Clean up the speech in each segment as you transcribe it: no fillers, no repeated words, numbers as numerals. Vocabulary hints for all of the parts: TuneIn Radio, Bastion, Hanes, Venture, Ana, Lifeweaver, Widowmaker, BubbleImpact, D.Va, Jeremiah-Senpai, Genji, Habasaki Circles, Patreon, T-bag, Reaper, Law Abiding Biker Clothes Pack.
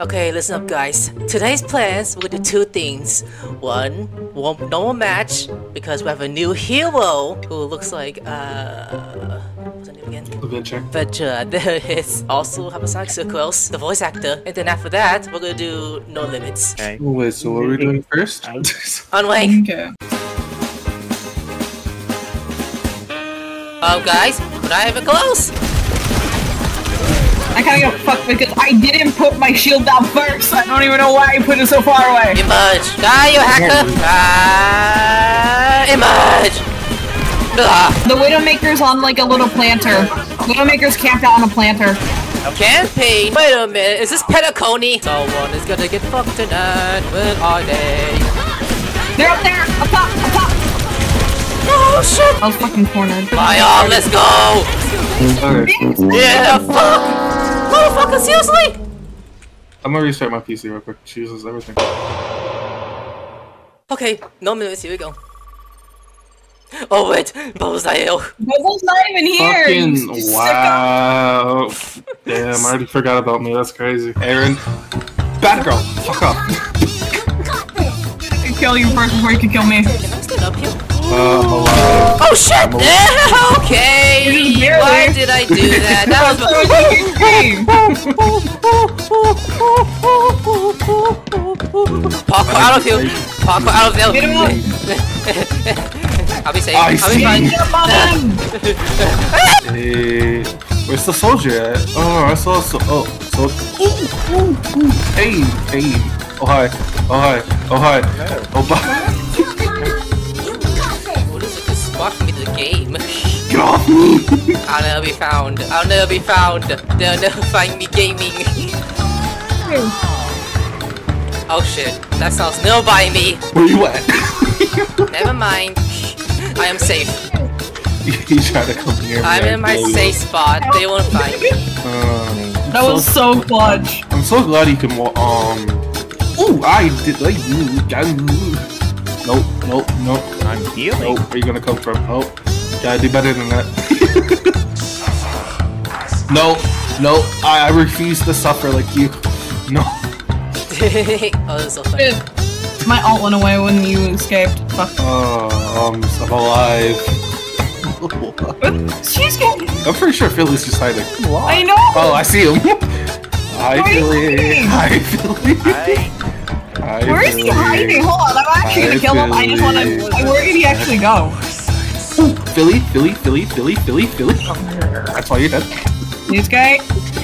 Okay, listen up guys. Today's plans, we're gonna do two things. One, normal match, because we have a new hero who looks like, what's her name again? Venture. Venture, there it is. Also, Habasaki Circles, the voice actor. And then after that, we're gonna do No Limits. Okay. Wait, so what are we doing first? Unwake! Okay. Oh guys, we're not even close! I kinda got fucked because I didn't put my shield down first! I don't even know why I put it so far away! Emerge! Die, you hacker! Emerge! The Widowmaker's on like a little planter. Widowmaker's camped out on a planter. Campaign? Wait a minute, is this Petaconi? Someone is gonna get fucked tonight, where are they? They're up there! Up top! Up top! Oh shit! I was fucking cornered. My arm, let's go! Yeah, fuck! Motherfucker, seriously! I'm gonna restart my PC real quick. She uses everything. Okay, no minutes, here we go. Oh wait, Bubble's not here. Bubble's not even here! Fucking wow. Damn, I already forgot about me, that's crazy. Aaron, bad girl, fuck off. I can kill you first before you can kill me. Can I stand up here? Oh shit! Okay! Why did I do that? That was parkour out of here! Parkour out of there! I'll be safe. I'll be fine. Hey, where's the soldier at? Oh, I saw so. Oh, soldier. Hey, hey. Oh hi. Oh hi. Oh hi. Oh bye. Watch me the game. Get off me! I'll never be found. I'll never be found. They'll never find me gaming. Oh shit. That sounds no by me. Where you at? Never mind. I am safe. You try to come here. I'm in my safe spot. They won't find me. That was so clutch. I'm so glad you can walk. Ooh, I did like you. Nope, nope, nope. I'm healing. Nope, where are you gonna come from? Nope. Gotta do better than that. No, no, I refuse to suffer like you. No. Oh, that's so funny. My alt went away when you escaped. Fuck. Oh, I'm alive. She's getting. I'm pretty sure Philly's just hiding. I know! Oh, I see him. I feel it. Where is he hiding? Hold on, I'm actually gonna kill him. I just wanna. Where did he actually go? Ooh, Philly. That's why you're dead. This guy,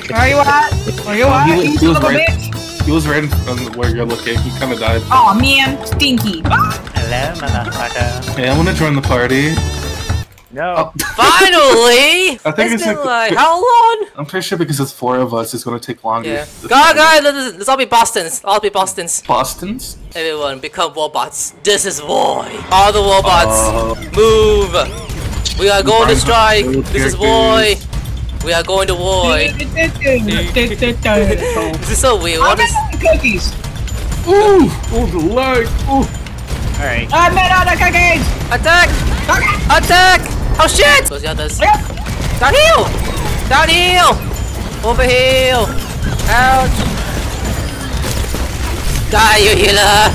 where are you at? Where are you at? He was right. Bitch. He was right from where you're looking. He kind of died. Oh man, stinky. Hello, motherfucker. Hey, I wanna join the party. No. Oh. Finally! I think it's been like how long? I'm pretty sure because it's four of us, it's gonna take longer. Yeah. God, let's all be Bostons. I'll be Bostons. Bostons? Everyone, become Warbots. This is war. All the Warbots, move! We are going to strike. This is war. We are going to war. This is so weird. I'm out of cookies. Ooh! Oh the lag! Ooh! All right. I'm out of cookies. Attack! Attack! Oh shit! Those others. Yep. Downhill! Downhill! Over hill! Ouch! Die, you healer!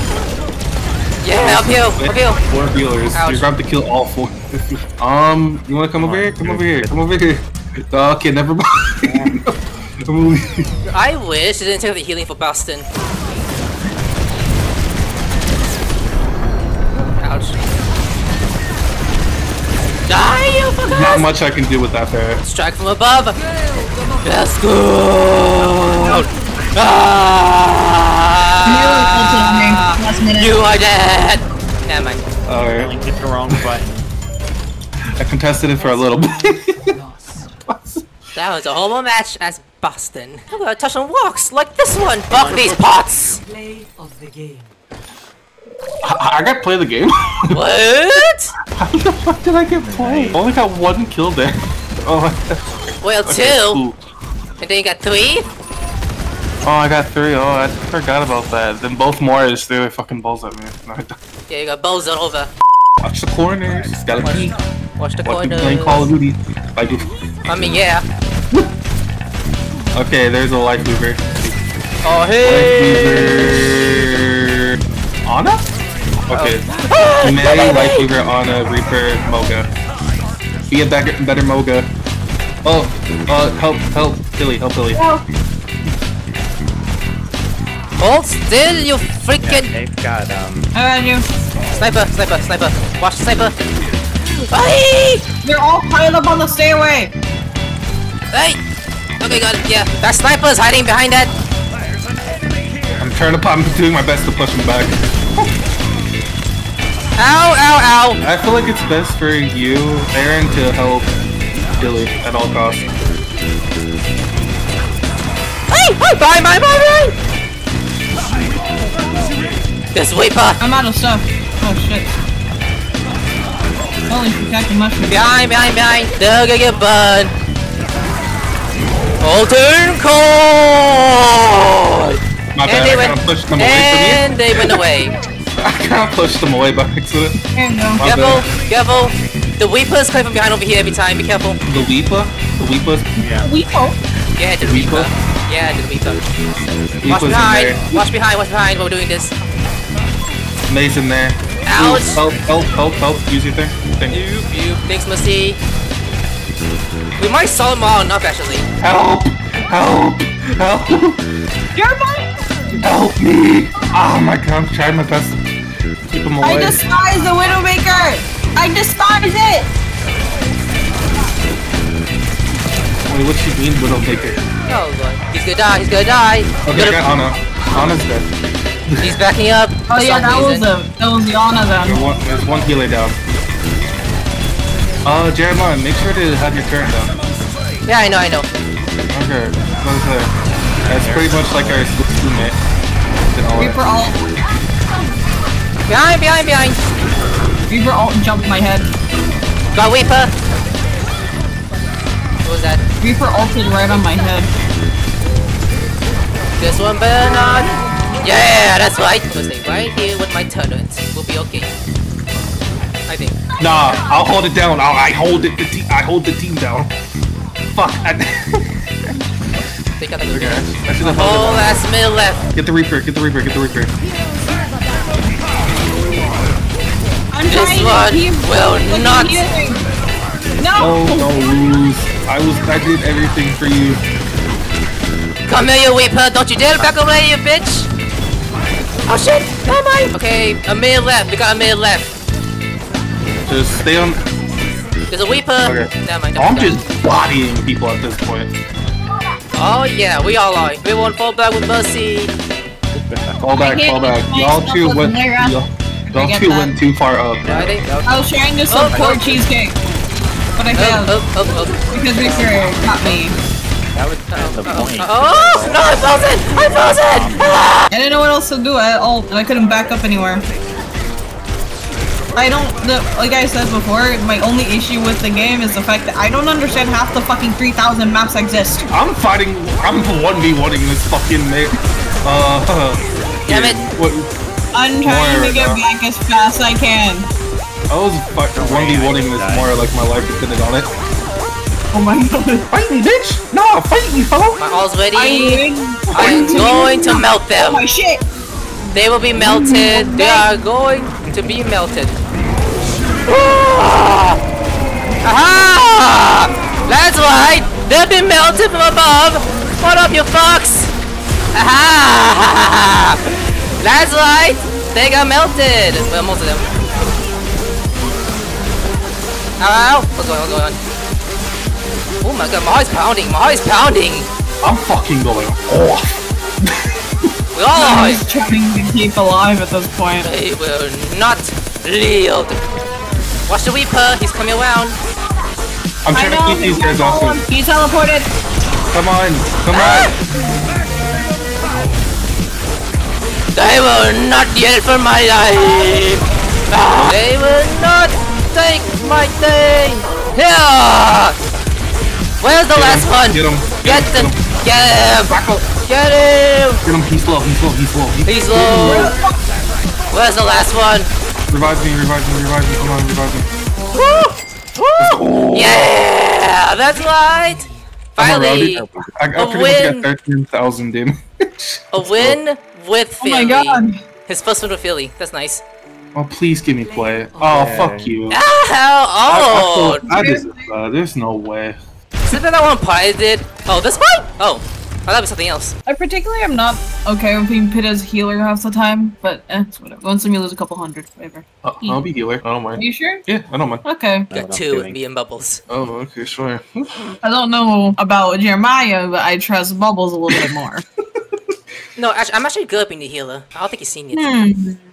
Yeah, uphill! Uphill! Four healers. Ouch. You're about to kill all four. You wanna come over here? Come over here! Come over here! Okay, never mind. I wish it didn't take the healing for Bastion. Ouch. Die, you fuckers! Not much I can do with that there. Strike from above! Let's go! You are dead! Never mind. Alright. I hit the wrong button. I contested it for a little bit. That was a homo match as Bastion. I'm gonna touch on walks like this one! Fuck these pots! Play of the game. I got to play the game? What? How the fuck did I get played? I only got one kill there. Oh my god. Well, two. Cool. And then you got three? Oh, I got three. Oh, I forgot about that. Then both Morris threw their fucking balls at me. No, I don't. Yeah, you got balls all over. Watch the corners. Gotta be. Watch the corners. Playing Call of Duty. I mean, yeah. Okay, there's a Lifeweaver. Oh, hey! Lifeweaver... Ana? Okay. Oh. Mary, Lifeweaver, Ana, Reaper, Moga. Be a better Moga. Oh, help, Billy, help Billy. Help. Hold still, you freaking... Yeah, they've got, you. Sniper. Watch sniper. Aye! They're all piled up on the stairway. Hey! Okay, got it. Yeah, that sniper is hiding behind that. I'm trying to pop. I'm doing my best to push him back. Ow! I feel like it's best for you, Aaron, to help Billy at all costs. Hey! Oh, bye! This Reaper! I'm out of stuff. Oh shit. Holy protecting mushroom. Behind. They're gonna get burned. Alton Core! My bad, I kinda pushed them away from you. And they went away. I kinda pushed them away by accident. Careful. The Weepers come from behind over here every time, be careful. The Weeper? The Weepers? Yeah. Weeper? Yeah, the Reaper. Yeah, the Reaper. Watch behind while we're doing this. Maze in there. Ouch! Help, use your thing. Thanks, Mercy. We might sell them all enough, actually. Help! Jeremiah! Help me! Oh my god, I'm trying my best to keep them away. I despise the Widowmaker! I despise it! Wait, what do you mean, Widowmaker? Oh god, he's gonna die! Okay, I got Ana. Ana's dead. He's backing up. Oh yeah, that was the Ana then. There's one healer down. Jeremiah, make sure to have your turn down. Yeah, I know. Okay, close there. That's pretty much like our teammate. Reaper ult. Behind. Reaper ult jumped my head. Got Reaper. What was that? Reaper ulted right on my head. This one better not. Yeah, that's right. I'll stay right here with my turret. We'll be okay. I think. Nah, I'll hold it down. I hold the team down. Fuck. Take out the Reaper. Okay. Whole last middle left. Get the Reaper. This one will not. No. Oh, don't lose. I did everything for you. Come here, you Reaper. Don't you dare back away, you bitch. Oh shit! Oh my! Okay, a mid left. We got a mid left. Just stay on. There's a Weeper. Okay. Never mind. I'm just bodying people at this point. Oh yeah, we all are. We won't fall back with Mercy. Fall back. Y'all two went too far up. I was trying to support cheesecake, but I failed. Because Victor got me. That was kind of the point. Oh no! I froze it! Ah! I didn't know what else to do at all. I couldn't back up anywhere. Like I said before, my only issue with the game is the fact that I don't understand half the fucking 3,000 maps exist. I'm 1v1ing this fucking mate. Damn it! I'm trying to get back as fast as I can. I was fucking 1v1ing this more like my life depended on it. Oh my god. Fight me, bitch! No, fight me, fellow! My all's ready. I'm going to melt them. Oh my shit! They will be melted. They are going to be melted. Aha! That's right! They'll be melted from above! What up, you fucks? Aha! That's right! They got melted! Well, most of them. Ow! What's going on? Oh my god, my heart's pounding! I'm fucking going off! I'm just trying to keep alive at this point. They will not yield! Watch the Reaper, he's coming around! I'm trying to keep these guys off him. He teleported! Come on! They will not yield for my life! They will not take my thing! Yeah! Where's the last one? Get him! Get him! Get him! He's low. Where's the last one? Revive me! Come on, revive me! Woo! Woo! Yeah! That's right! Finally, I got 13,000 damage. A win with Philly. Oh my god. His first win with Philly. That's nice. Oh, please give me play. Oh, fuck you. Oh! There's no way. Is it that one Pi did? Oh, this one? Oh. Oh, that was something else. I particularly am not okay with being pitted as healer half the time, but it's whatever. Once you lose a couple hundred, whatever. I'll be healer. I don't mind. Are you sure? Yeah, I don't mind. Okay. Got two, me and Bubbles. Oh, okay, sure. I don't know about Jeremiah, but I trust Bubbles a little bit more. No, actually, I'm actually good at being the healer. I don't think he's seen it.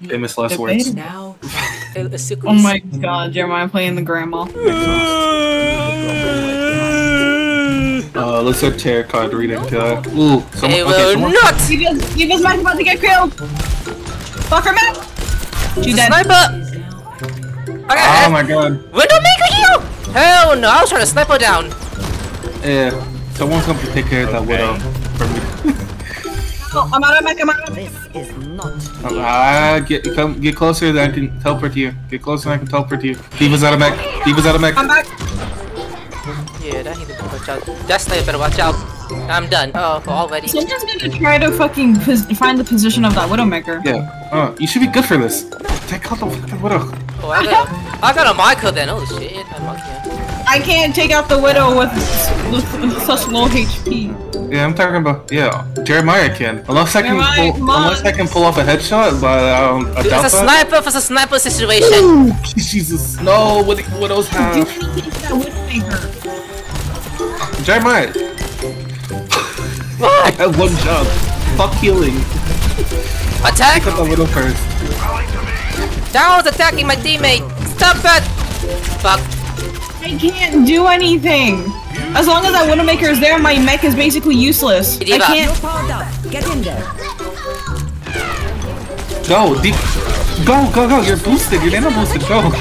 Famous last words. Now. Oh my god, Jeremiah playing the grandma. Let's have Terra card reading. Ooh, someone nuts! You just might about to get killed! Fuck her, man! She dead. Sniper! Okay, oh my god. Widowmaker heal! Hell no, I was trying to sniper down! Yeah, someone's going to take care of that widow for me. Oh, I'm out of my command. This is not. Get closer than I can teleport to you. Get closer than I can teleport to you. D.Va's out of mech. D.Va's out of mech. I'm back. Yeah, I need to watch out. That's not better watch out. I'm done. Oh, already. So I'm just gonna try to fucking find the position of that Widowmaker. Yeah. Oh, you should be good for this. Take out the fucking widow. Oh, I got a micro then. Oh shit, I'm lucky. I can't take out the widow with such low HP. Yeah, I'm talking about, yeah, Jeremiah can. Unless I can pull off a headshot, but I doubt that. It's a sniper situation. Ooh, Jesus, no, what else have? Do we need that Widowmaker? Jeremiah. I have one job. Fuck healing. Attack! Pick up the widow first. Daryl's attacking my teammate. Stop it! Fuck. I can't do anything. As long as that Widowmaker is there, my mech is basically useless. D.Va. I can't. Get in there. Go, go! You're boosted. You're nano boosted. Go.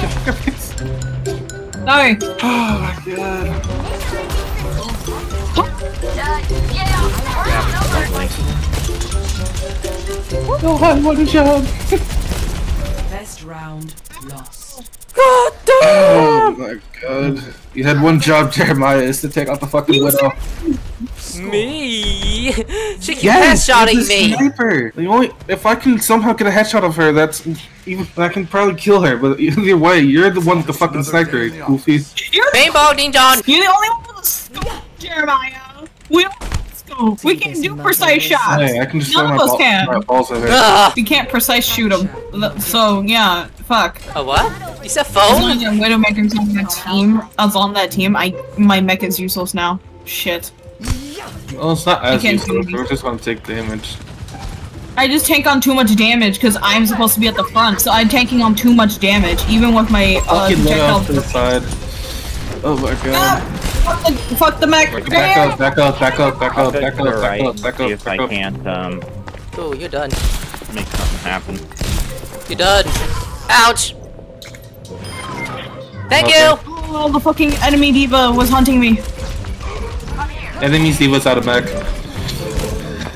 Sorry. Oh my god. No, I want a job. Best round lost. God damn! Oh my god. You had one job, Jeremiah, is to take out the fucking widow. Me? She keeps headshotting me. Sniper. The only if I can somehow get a headshot of her, that's even I can probably kill her. But either way, you're the one with the fucking sniper, goofy. Rainbow Ding Dong. You're the only one with the scope, Jeremiah. We don't have the scope. We can do precise shots. Hey, I can just throw my balls at her. We can't precise shoot them. So yeah, fuck. A what? You said phone? Widowmaker's on that team. I was on that team. My mech is useless now. Shit. Well, it's not as useless. I just want to take damage. I just tank on too much damage because I'm supposed to be at the front, so I'm tanking on too much damage, even with my projectile. Oh my god. Fuck the mech. Back up. If I can't, oh, you're done. Make something happen. You're done. Ouch. Thank you! Oh, the fucking enemy D.Va was hunting me. Enemy's D.Va's out of mech.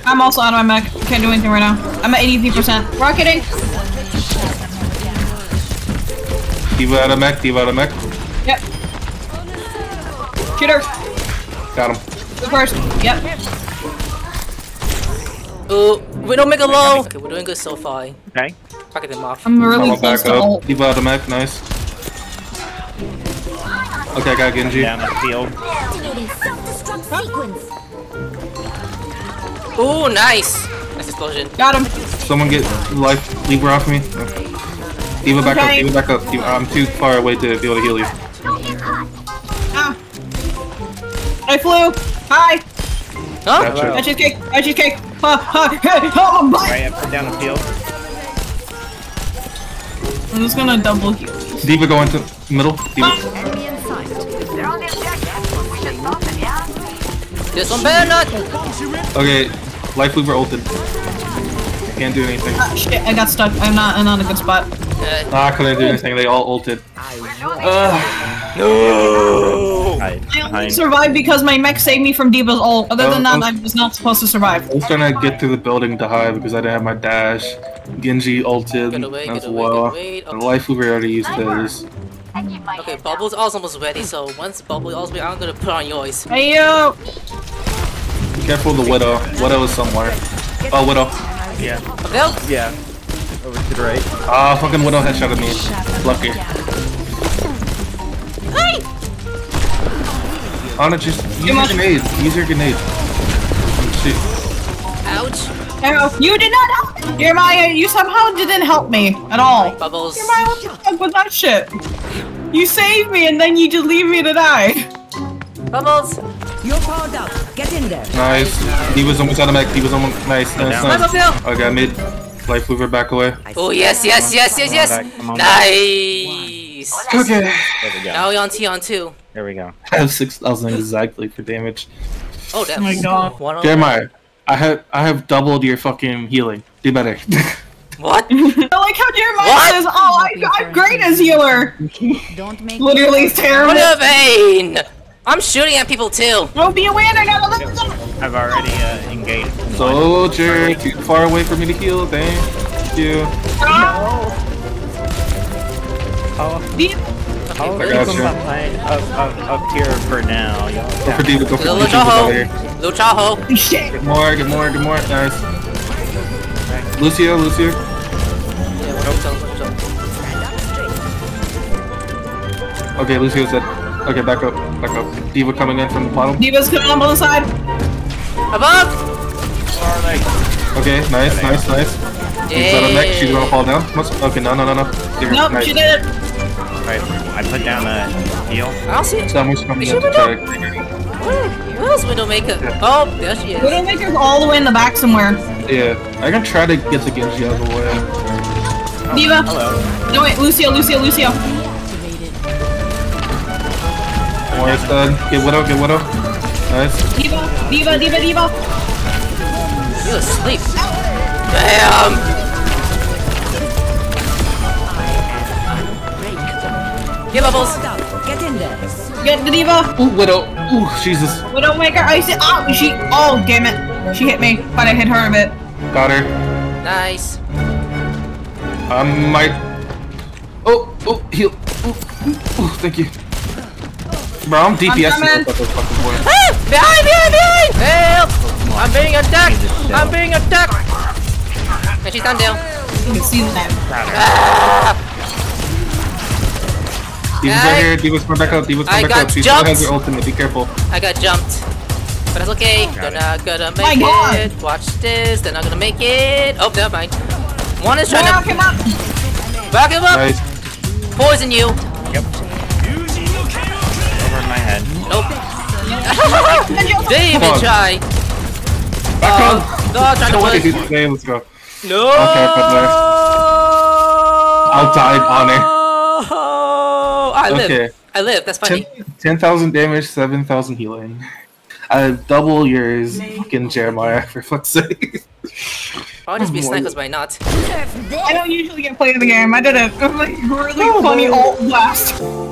I'm also out of my mech. Can't do anything right now. I'm at 83%. Rocketing! D.Va out of mech, D.Va out of mech. Yep. Shoot her! Got him. The first. Yep. Ooh, we don't make a low! Okay, we're doing good so far. Okay. Pocket them off. I'm really close to ult. D.Va out of mech, nice. Okay, I got Genji. Yeah, I'm healed. Ooh, nice! Nice explosion. Got him! Someone get Lifeweaver off me. Okay. D.Va back up, D.Va back up. I'm too far away to be able to heal you. Ah. I flew! Hi! Huh? Gotcha. I just kicked! I just kicked! Oh, my! Alright, I put down the field. I'm just gonna double heal. D.Va go into middle. D.Va. This one better not! Okay, Lifeweaver ulted. I can't do anything. Shit, I got stuck. I'm not in a good spot. I couldn't do anything, they all ulted. No! I only survived because my mech saved me from D.Va's ult. Other than that, I was not supposed to survive. I was trying to get through the building to hide because I didn't have my dash. Genji ulted as well. Lifeweaver already used his. Okay, Bubble's also almost ready, so once Bubble is almost ready, I'm gonna put on yours. Hey yo! Be careful of the Widow. Widow is somewhere. Oh, Widow. Yeah. Widow? Yeah. Over to the right. Ah, fucking Widow headshot at me. Lucky. Hey! Ana, just use your grenade. Use your grenade. Shoot. Ouch. Arrow, you did not help me! Jeremiah, you somehow didn't help me at all. Bubbles. Jeremiah, what the fuck was that shit? You saved me and then you just leave me to die. Bubbles, you're powered up. Get in there. Nice. He was almost out of mech. He was almost nice. I got mid. Lifeweaver back away. Oh yes, yes, yes, yes, yes. Nice. Okay. There we go. Now we on T on two. There we go. I have 6,000 exactly for damage. Oh damn. Oh my god. Jeremiah, I have doubled your fucking healing. Do better. What? I like how Jeremiah says, "Oh, I'm great as healer." Don't make literally terrible. What a vein! I'm shooting at people too. Don't be a winner now. I've already engaged. Soldier, too far away for me to heal. Thank you. Oh. Oh, up here for now. Go for D.Va. Go for D.Va. Lucio. Shit. Get more. Get more. Get more. Nice. Lucio. Yeah, okay, Lucio's dead. Okay, back up, D.Va coming in from the bottom. D.Va's coming on the other side. Above. Okay, nice. She's out of mech. She's gonna fall down. Okay, no. Nope, she did it. Alright, I put down a heal. I'll see it. Someone's coming in to try. Where is Widowmaker? Yeah. Oh, there she is. Widowmaker's all the way in the back somewhere. Yeah, I can try to get the Genji out of the way. Oh, D.Va! Hello. No wait, Lucio. More is done. Get Widow. Nice. D.Va! You're asleep. Damn! Get Bubbles! Get in there! Get the D.Va! Ooh, Widow! Ooh, Jesus! Widowmaker! I said, oh, she! Oh, damn it! She hit me, but I hit her a bit. Got her. Nice. My. Oh, heal. Ooh, thank you. Bro, I'm DPSing. Behind! Help! I'm being attacked! And she's down there. You can see that. D.Va's right here, D.Va's coming back up, She still has your ultimate, be careful. I got jumped. But that's okay, they're not gonna make it. Watch this, they're not gonna make it. Oh, never mind. One is trying to... Back him up! Nice. Poison you. Yep. Over my head. Nope. They even try. Back up! No, I'm trying to push. Hey, let's go. No! Okay, I'll die, Honor. I live, that's funny. 10,000 damage, 7,000 healing. I double yours, fucking Jeremiah, for fuck's sake. I'll just be snipers by not. I don't usually get played in the game, I did a really funny old blast.